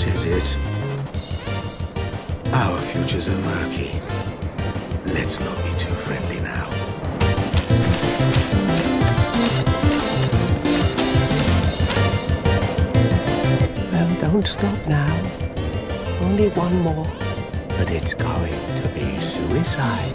What is it? Our futures are murky. Let's not be too friendly now. Well, don't stop now. Only one more. But it's going to be suicide.